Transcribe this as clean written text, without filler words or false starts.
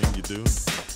thing you do.